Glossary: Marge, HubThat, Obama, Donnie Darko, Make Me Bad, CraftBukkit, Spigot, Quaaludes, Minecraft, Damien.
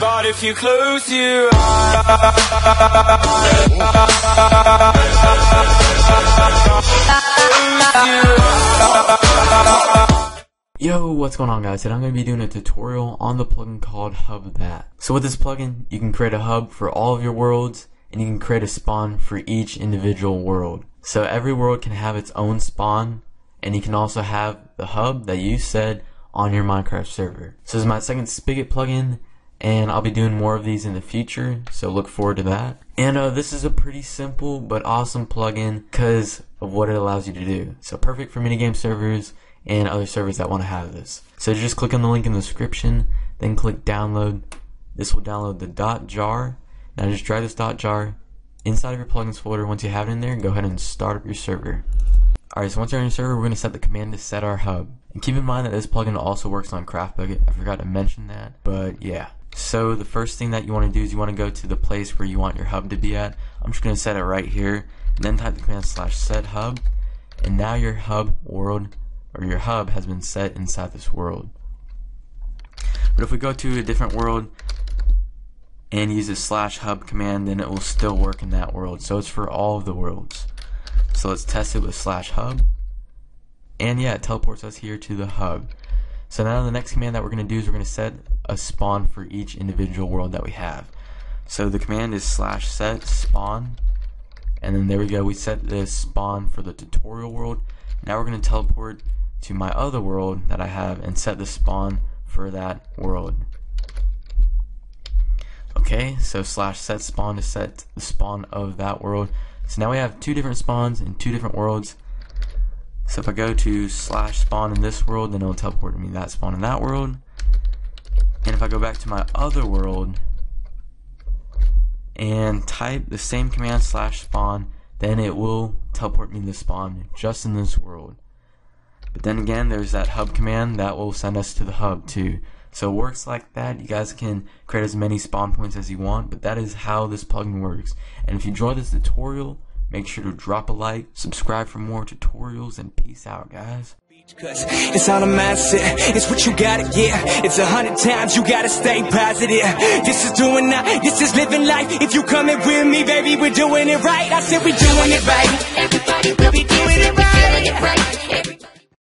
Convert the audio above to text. But if you close your eyes. Yo, what's going on guys? Today I'm going to be doing a tutorial on the plugin called HubThat. So with this plugin, you can create a hub for all of your worlds, and you can create a spawn for each individual world. So every world can have its own spawn, and you can also have the hub that you set on your Minecraft server. So this is my second Spigot plugin, and I'll be doing more of these in the future, so look forward to that. And this is a pretty simple but awesome plugin because of what it allows you to do. So perfect for minigame servers and other servers that want to have this. So just click on the link in the description, then click download. This will download the .jar. Now just drag this .jar inside of your plugins folder. Once you have it in there, go ahead and start up your server. Alright, so once you're on your server, we're going to set the command to set our hub. And keep in mind that this plugin also works on CraftBukkit. I forgot to mention that, but yeah. So the first thing that you want to do is you want to go to the place where you want your hub to be at. I'm just going to set it right here, and then type the command /set hub, and now your hub world, or your hub, has been set inside this world. But if we go to a different world and use the /hub command, then it will still work in that world. So it's for all of the worlds. So let's test it with /hub, and yeah, it teleports us here to the hub. So now the next command that we're going to do is we're going to set a spawn for each individual world that we have. So the command is /set spawn, and then there we go. We set this spawn for the tutorial world. Now we're going to teleport to my other world that I have and set the spawn for that world. Okay, so /set spawn to set the spawn of that world. So now we have two different spawns in two different worlds. So if I go to /spawn in this world, then it'll teleport to me that spawn in that world. And if I go back to my other world and type the same command /spawn, then it will teleport me the spawn just in this world. But then again, there's that hub command that will send us to the hub too. So it works like that. You guys can create as many spawn points as you want, but that is how this plugin works. And if you enjoy this tutorial, make sure to drop a like, subscribe for more tutorials, and peace out, guys. Cause it's on a mindset, it's what you gotta get. It's 100 times you gotta stay positive. This is doing that, this is living life. If you coming with me, baby, we're doing it right. I said we're doing it right. Everybody will be doing it right.